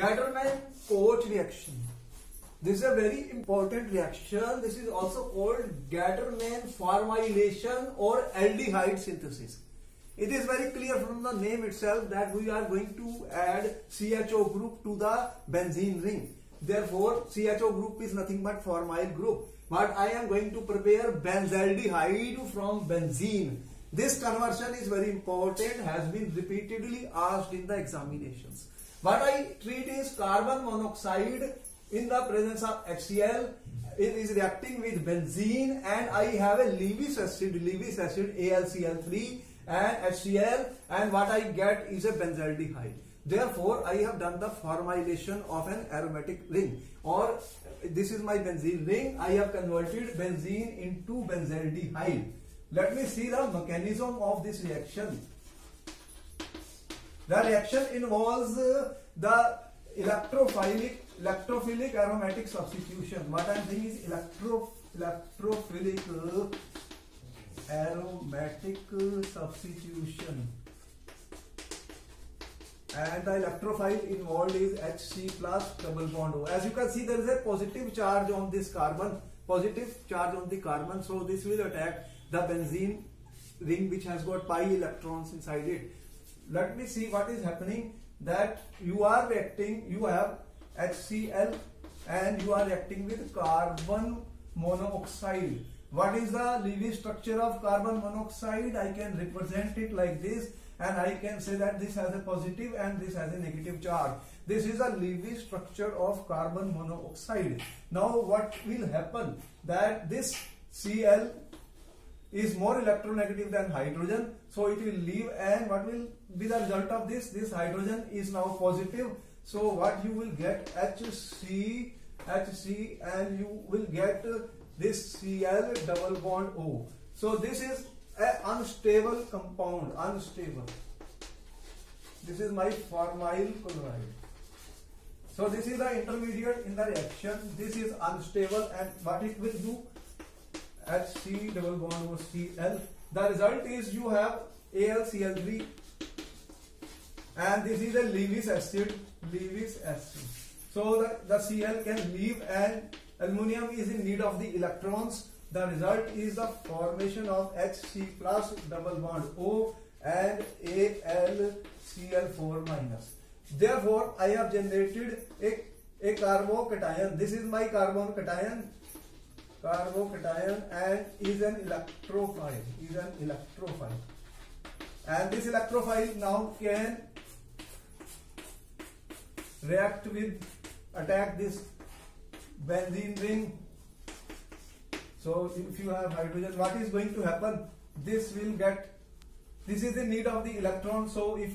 Gattermann–Koch reaction. This is a very important reaction. This is also called Gattermann formylation or aldehyde synthesis. It is very clear from the name itself that we are going to add CHO group to the benzene ring. Therefore, CHO group is nothing but formyl group. But I am going to prepare benzaldehyde from benzene. This conversion is very important, has been repeatedly asked in the examinations. What I treat is carbon monoxide in the presence of HCl. It is reacting with benzene and I have a Lewis acid AlCl3 and HCl, and what I get is a benzaldehyde. Therefore, I have done the formylation of an aromatic ring, or this is my benzene ring. I have converted benzene into benzaldehyde. Let me see the mechanism of this reaction. The reaction involves the electrophilic aromatic substitution. What I am saying is electrophilic aromatic substitution. And the electrophile involved is HC plus double bond O. As you can see, there is a positive charge on this carbon, positive charge on the carbon. So this will attack the benzene ring which has got pi electrons inside it. Let me see what is happening, that you are reacting, you have HCl and you are reacting with carbon monoxide. What is the Lewis structure of carbon monoxide? I can represent it like this, and I can say that this has a positive and this has a negative charge. This is a Lewis structure of carbon monoxide. Now what will happen, that this Cl is more electronegative than hydrogen, so it will leave, and what will be the result of this? This hydrogen is now positive, so what you will get, HC, and you will get this Cl double bond O. So this is an unstable compound, unstable. This is my formyl chloride. So this is the intermediate in the reaction. This is unstable, and what it will do? HC double bond O Cl. The result is you have AlCl3, and this is a Lewis acid. So the Cl can leave, and aluminium is in need of the electrons. The result is the formation of HC plus double bond O and AlCl4 minus. Therefore, I have generated a carbocation. This is my carbocation, and is an electrophile, and this electrophile now can react with, attack this benzene ring. So if you have hydrogen, what is going to happen? This will get, this is the need of the electron. So if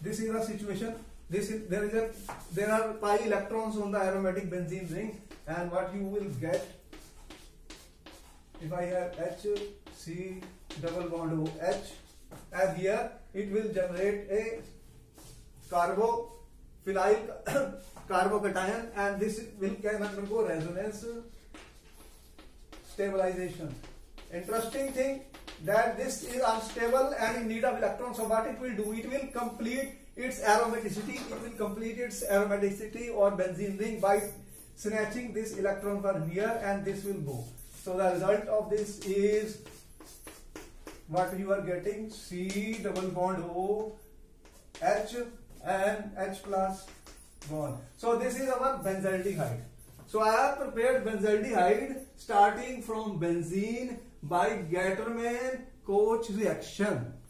this is the situation, there are pi electrons on the aromatic benzene ring, and what you will get, if I have HC double bond OH, and here it will generate a carbophilic carbocation, and this will can undergo resonance stabilization. Interesting thing that this is unstable and in need of electrons. So what it will do? It will complete its aromaticity. It will complete its aromaticity or benzene ring by snatching this electron from here, and this will go. So the result of this is what you are getting, C double bond O H and H plus bond. So this is our benzaldehyde. So I have prepared benzaldehyde starting from benzene by Gattermann–Koch reaction.